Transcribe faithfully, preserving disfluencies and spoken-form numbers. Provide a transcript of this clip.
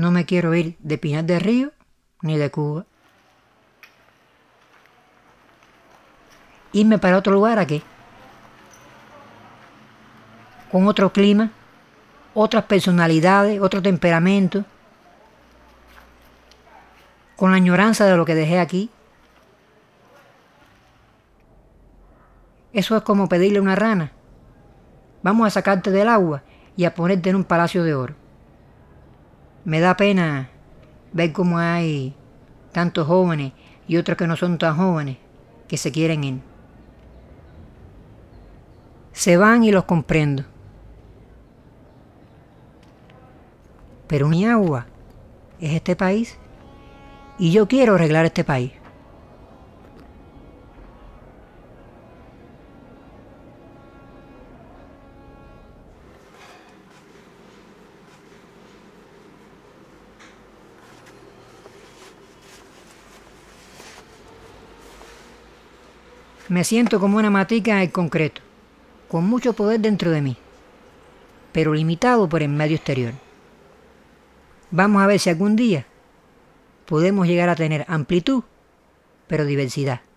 No me quiero ir de Pinar del Río ni de Cuba. Irme para otro lugar, ¿a qué? Con otro clima, otras personalidades, otro temperamento, con la añoranza de lo que dejé aquí. Eso es como pedirle a una rana: vamos a sacarte del agua y a ponerte en un palacio de oro. Me da pena ver cómo hay tantos jóvenes y otros que no son tan jóvenes que se quieren ir. Se van y los comprendo. Pero mi agua es este país y yo quiero arreglar este país. Me siento como una matica en el concreto, con mucho poder dentro de mí, pero limitado por el medio exterior. Vamos a ver si algún día podemos llegar a tener amplitud, pero diversidad.